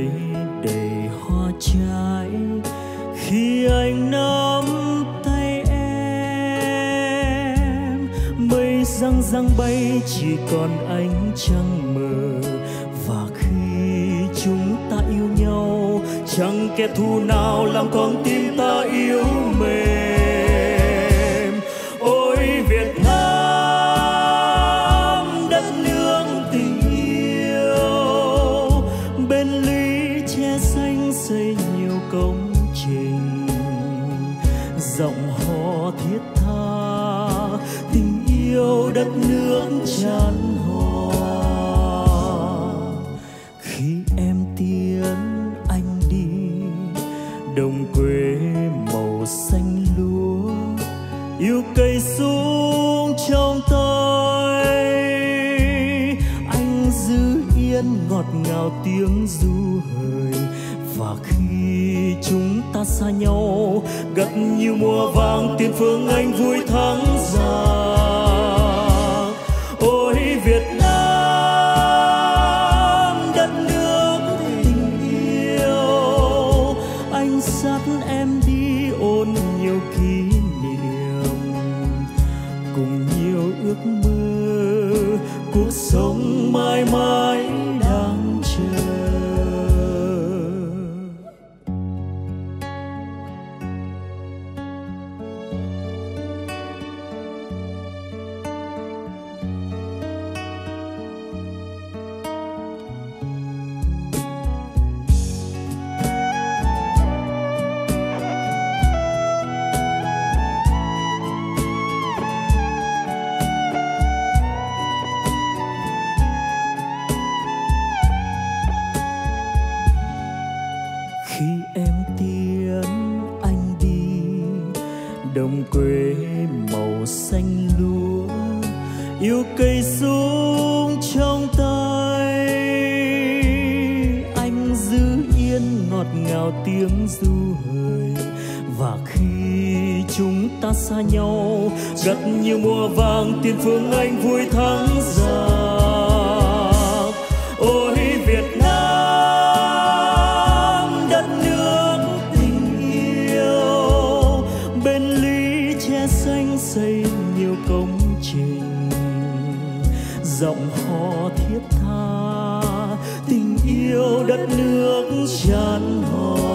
ấy đầy hoa trái khi anh nắm tay em. Mây răng răng bay chỉ còn ánh trăng mờ, và khi chúng ta yêu nhau chẳng kẻ thù nào làm con tim ta yếu mềm. Ôi Việt Nam, đất nước tình yêu, bên lũy che xanh xây nhiều công trình, giọng hò thiết tha tình yêu đất nước tràn hòa. Khi em tiến anh đi, đồng quê màu xanh lúa yêu cây súng trong tay, anh giữ yên ngọt ngào tiếng du hời. Và khi chúng ta xa nhau gặp như mùa vàng tiền phương anh vui thắng già. Ôi Việt Nam, đất nước tình yêu, anh dắt em đi ôn nhiều kỷ niệm cùng nhiều ước mơ, cuộc sống mãi mãi đang chờ. Đồng quê màu xanh lúa yêu cây súng trong tay, anh giữ yên ngọt ngào tiếng du hời. Và khi chúng ta xa nhau gặp như mùa vàng tiền phương anh vui thắng già. Ôi Việt Nam, xây nhiều công trình, giọng hò thiết tha tình yêu đất nước tràn hòa.